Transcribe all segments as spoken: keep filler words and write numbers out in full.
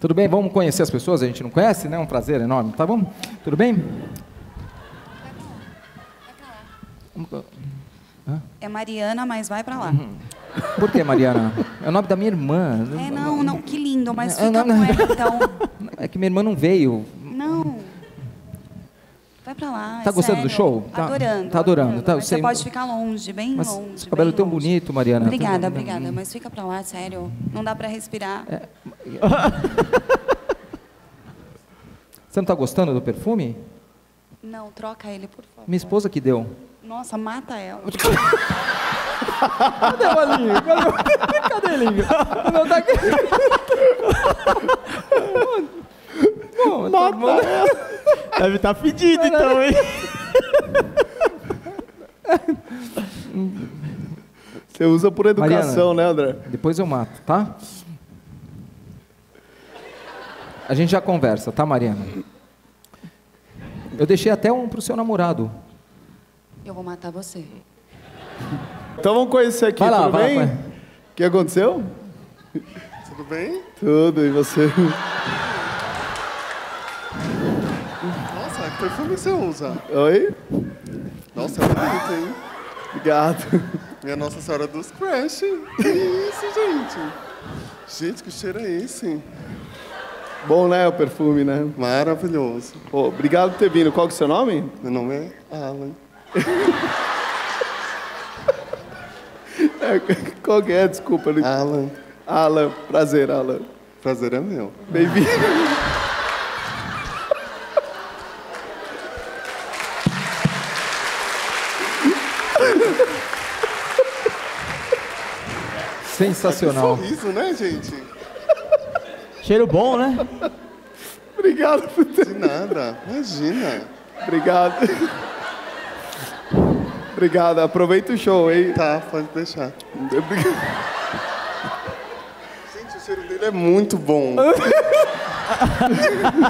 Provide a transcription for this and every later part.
Tudo bem? Vamos conhecer as pessoas, a gente não conhece, né? É um prazer enorme, tá bom? Tudo bem? Vai pra lá. Vai pra lá. É Mariana, mas vai pra lá. Uhum. Por que Mariana? É o nome da minha irmã. É, não, não, que lindo, mas fica não, não, não. com ela, então. É que minha irmã não veio. Não. Vai pra lá, Tá é gostando sério. do show? Tá adorando. Tá adorando. adorando. Tá, mas você sei... pode ficar longe, bem mas longe. Mas cabelo bem tão longe. bonito, Mariana. Obrigada, obrigada, mas fica pra lá, sério. Não dá pra respirar. É... Você não tá gostando do perfume? Não, troca ele, por favor. Minha esposa que deu. Nossa, mata ela. Cadê o Malinho? Cadê ele? Não tá aqui. Bom, mata mundo... Deve estar tá fedido, então, hein? Você usa por educação, Mariana, né, André? Depois eu mato, tá? A gente já conversa, tá, Mariana? Eu deixei até um pro seu namorado. Eu vou matar você. Então vamos conhecer aqui, vai lá, tudo vai bem? Lá, vai. O que aconteceu? Tudo bem? Tudo, e você? Nossa, que perfume você usa? Oi? Nossa, é bonito, hein? Obrigado. Minha Nossa Senhora dos Crash. Que isso, gente? Gente, que cheiro é esse? Bom, né, o perfume, né? Maravilhoso. Oh, obrigado por ter vindo. Qual que é o seu nome? Meu nome é Alan. Qual que é? Desculpa. Não... Alan. Alan. Prazer, Alan. Prazer é meu. Bem-vindo. Sensacional. Que sorriso, né, gente? Cheiro bom, né? Obrigado por ter... De nada. Imagina. Obrigado. Obrigado, aproveita o show, hein? Tá, pode deixar. Gente, o cheiro dele é muito bom.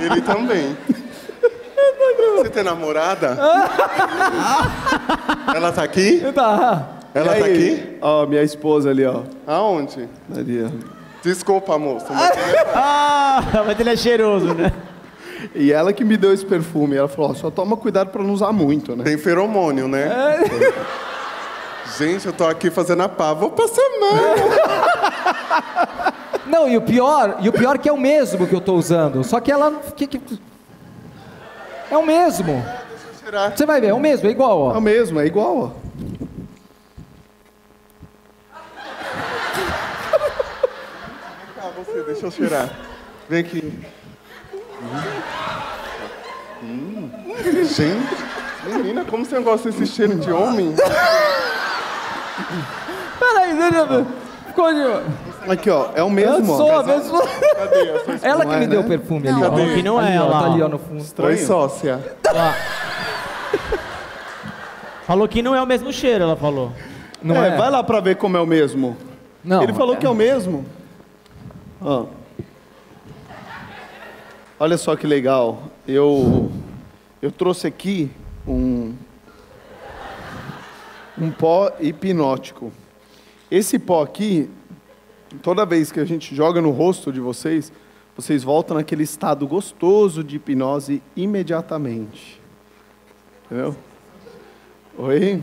Ele também. Você tem namorada? Ela tá aqui? Tá. Ela tá aqui? Ó, oh, minha esposa ali, ó. Aonde? Ali, ó. Desculpa, moça. Mas ele é... Ah, mas ele é cheiroso, né? E ela que me deu esse perfume. Ela falou, oh, só toma cuidado pra não usar muito, né? Tem feromônio, né? É. Gente, eu tô aqui fazendo a pá. Vou passar mal. Não, e o pior, e o pior é que é o mesmo que eu tô usando. Só que ela... Que, que... É o mesmo. É, deixa eu tirar. Você vai ver, é o mesmo, é igual, ó. É o mesmo, é igual, ó. Ah, você, deixa eu cheirar. Vem aqui. Hum. Hum. Gente, menina, como você não gosta desse cheiro de homem? Peraí, deixa eu ver. Aqui, ó, é o mesmo. Eu sou a mesma. Cadê a sua esposa? Ela que me deu o perfume ali, ó. Que não é ela. Tá ali, ó, no fundo. Oi, sócia. Ah. Falou que não é o mesmo cheiro, ela falou. Não é, é. Vai lá pra ver como é o mesmo. Não. Ele falou é... que é o mesmo. Oh. Olha só que legal, eu, eu trouxe aqui um, um pó hipnótico. Esse pó aqui, toda vez que a gente joga no rosto de vocês, vocês voltam naquele estado gostoso de hipnose imediatamente. Entendeu? Oi?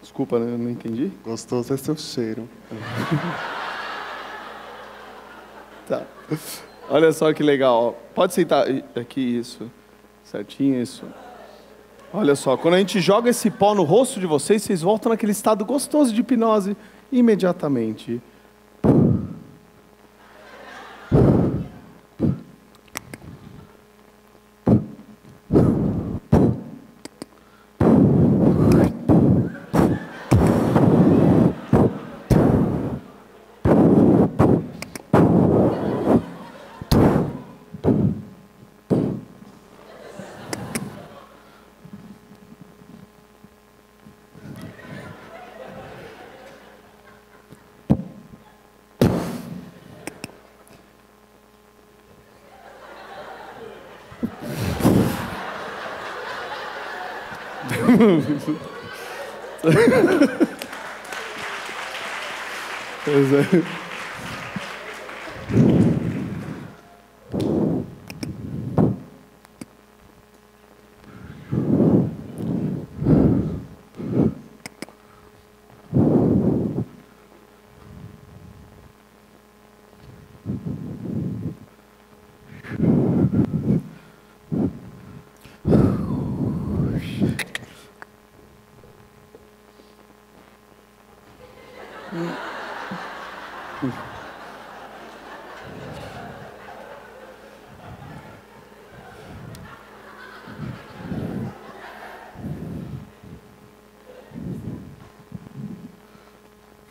Desculpa, né? Não entendi. Gostoso é seu cheiro. Tá. Olha só que legal. Pode sentar aqui, isso. Certinho, isso. Olha só, quando a gente joga esse pó no rosto de vocês, vocês voltam naquele estado gostoso de hipnose imediatamente.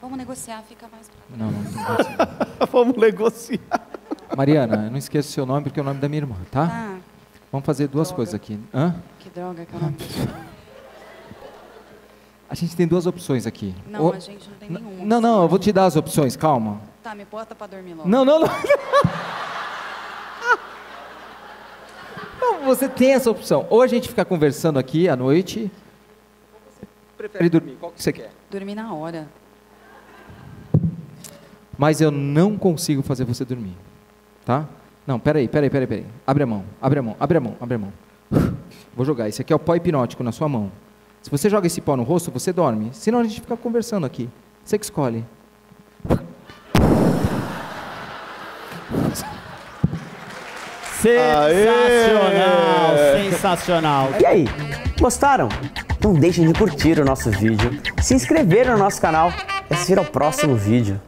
Vamos negociar, fica mais pra cá. Não, não, não. Vamos negociar. Mariana, não esqueça o seu nome, porque é o nome da minha irmã, tá? Ah, vamos fazer duas droga. coisas aqui. Hã? Que droga que é o nome da A gente tem duas opções aqui. Não, o... a gente não tem nenhuma opção. Não, não, eu vou te dar as opções, calma. Tá, me bota pra dormir logo. Não, não, não. Você tem essa opção. Ou a gente fica conversando aqui à noite. Você prefere dormir? Qual que você quer? Dormir na hora. Mas eu não consigo fazer você dormir, tá? Não, peraí, peraí, peraí, peraí. Abre a mão, abre a mão, abre a mão, abre a mão. Vou jogar, esse aqui é o pó hipnótico na sua mão. Se você joga esse pó no rosto, você dorme. Senão a gente fica conversando aqui. Você que escolhe. Sensacional, aê! Sensacional. E aí, gostaram? Não deixem de curtir o nosso vídeo, se inscrever no nosso canal e assistir ao próximo vídeo.